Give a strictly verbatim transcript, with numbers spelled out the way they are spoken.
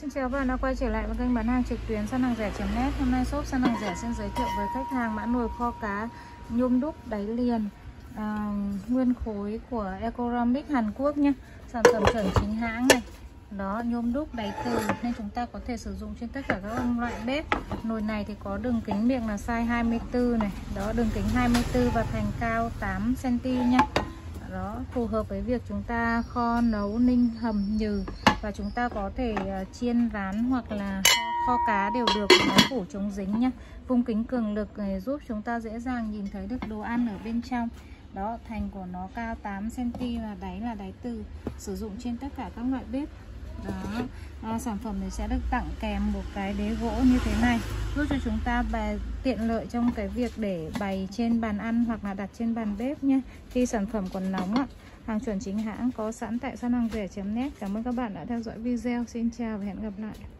Xin chào các bạn đã quay trở lại với kênh bán hàng trực tuyến sanhangre chấm net. Hôm nay shop sanhangre xin giới thiệu với khách hàng mã nồi kho cá nhôm đúc đáy liền à, nguyên khối của Ecoramic Hàn Quốc nhé. Sản phẩm chuẩn chính hãng này. Đó, nhôm đúc đáy từ nên chúng ta có thể sử dụng trên tất cả các loại bếp. Nồi này thì có đường kính miệng là size hai mươi tư này. Đó, đường kính hai mươi tư và thành cao tám xăng ti mét nhé. Đó, phù hợp với việc chúng ta kho, nấu, ninh, hầm, nhừ. Và chúng ta có thể chiên, rán hoặc là kho cá đều được, nó phủ chống dính nhé. Vung kính cường lực giúp chúng ta dễ dàng nhìn thấy được đồ ăn ở bên trong. Đó, thành của nó cao tám xăng ti mét và đáy là đáy từ. Sử dụng trên tất cả các loại bếp. Đó, à, sản phẩm này sẽ được tặng kèm một cái đế gỗ như thế này, giúp cho chúng ta bài, tiện lợi trong cái việc để bày trên bàn ăn hoặc là đặt trên bàn bếp nhé. Khi sản phẩm còn nóng ạ. Hàng chuẩn chính hãng có sẵn tại sanhangre chấm net. Cảm ơn các bạn đã theo dõi video. Xin chào và hẹn gặp lại.